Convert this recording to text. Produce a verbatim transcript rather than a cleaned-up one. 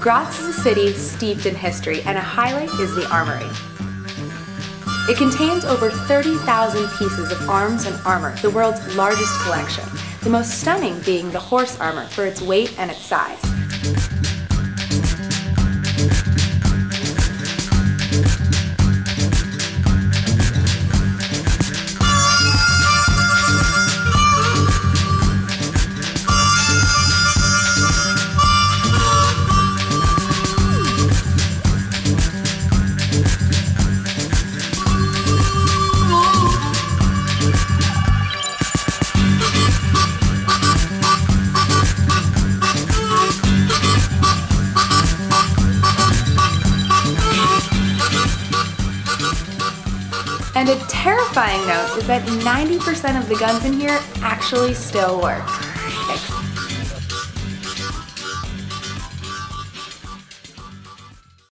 Graz is a city steeped in history, and a highlight is the armory. It contains over thirty thousand pieces of arms and armor, the world's largest collection, the most stunning being the horse armor for its weight and its size. And a terrifying note is that ninety percent of the guns in here actually still work.